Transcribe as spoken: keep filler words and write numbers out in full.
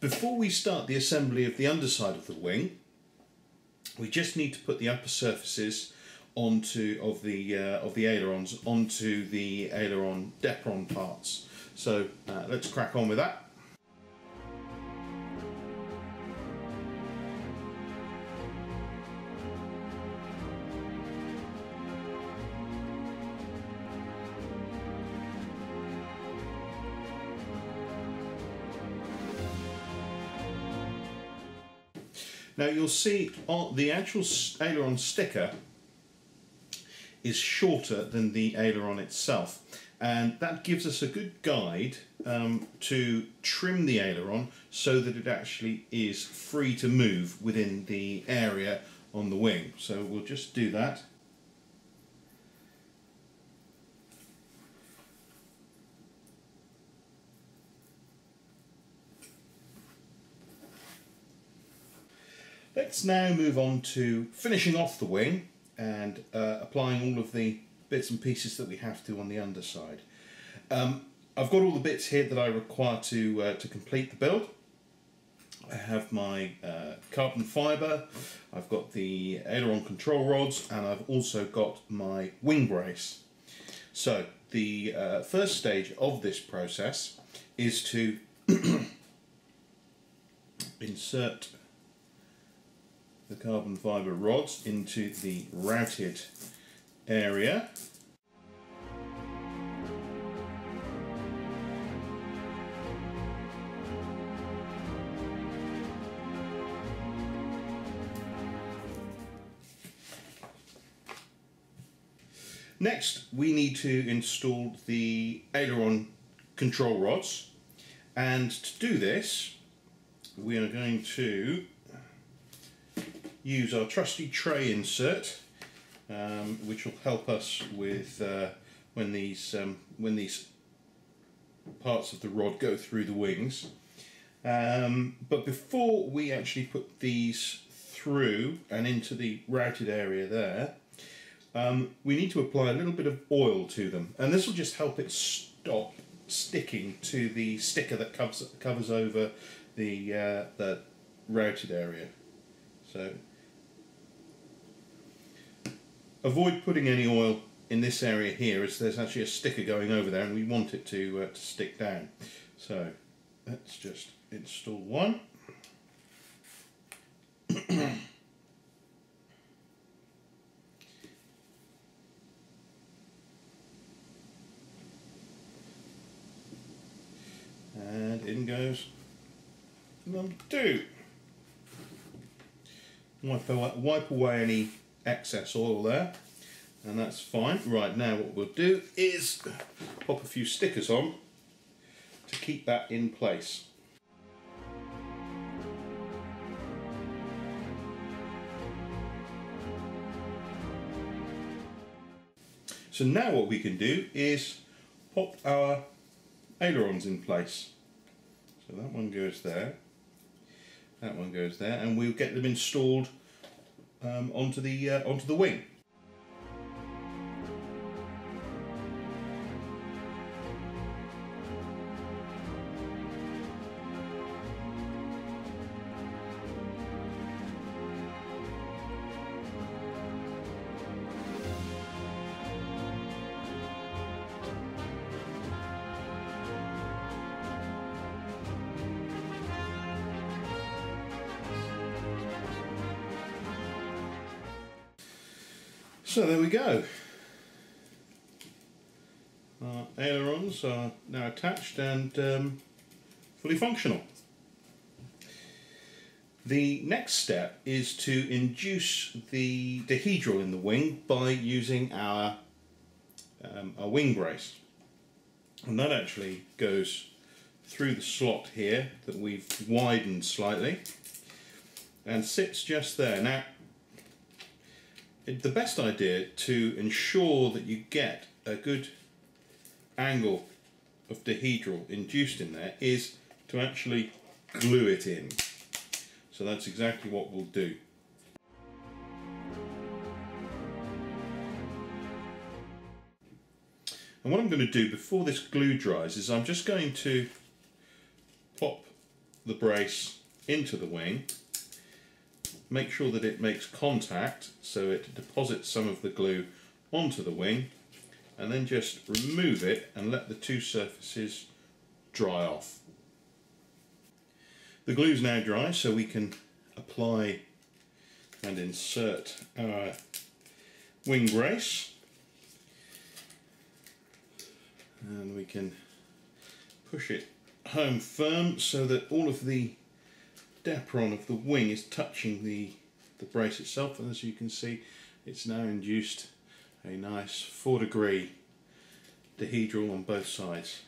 Before we start the assembly of the underside of the wing, we just need to put the upper surfaces onto of the uh, of the ailerons onto the aileron Depron parts. So uh, let's crack on with that. Now you'll see on the actual aileron sticker is shorter than the aileron itself, and that gives us a good guide um, to trim the aileron so that it actually is free to move within the area on the wing. So we'll just do that. Let's now move on to finishing off the wing and uh, applying all of the bits and pieces that we have to on the underside. Um, I've got all the bits here that I require to, uh, to complete the build. I have my uh, carbon fibre, I've got the aileron control rods, and I've also got my wing brace. So the uh, first stage of this process is to insert the carbon fibre rods into the routed area. Next, we need to install the aileron control rods, and to do this we are going to use our trusty tray insert, um, which will help us with uh, when these um, when these parts of the rod go through the wings. Um, but before we actually put these through and into the routed area there, um, we need to apply a little bit of oil to them, and this will just help it stop sticking to the sticker that covers covers over the uh, the routed area. So. Avoid putting any oil in this area here, as there's actually a sticker going over there and we want it to, uh, to stick down. So let's just install one. And in goes number two. Wipe away, wipe away any excess oil there, and that's fine. Right, now what we'll do is pop a few stickers on to keep that in place. So now what we can do is pop our ailerons in place. So that one goes there, that one goes there, and we'll get them installed um, onto the uh, onto the wing. So there we go. Our ailerons are now attached and um, fully functional. The next step is to induce the dihedral in the wing by using our, um, our wing brace. And that actually goes through the slot here that we've widened slightly and sits just there. Now, the best idea to ensure that you get a good angle of dihedral induced in there is to actually glue it in. So that's exactly what we'll do. And what I'm going to do before this glue dries is I'm just going to pop the brace into the wing. Make sure that it makes contact, so it deposits some of the glue onto the wing, and then just remove it and let the two surfaces dry off. The glue's now dry, so we can apply and insert our wing brace, and we can push it home firm so that all of the dapron of the wing is touching the, the brace itself, and as you can see, it's now induced a nice four degree dihedral on both sides.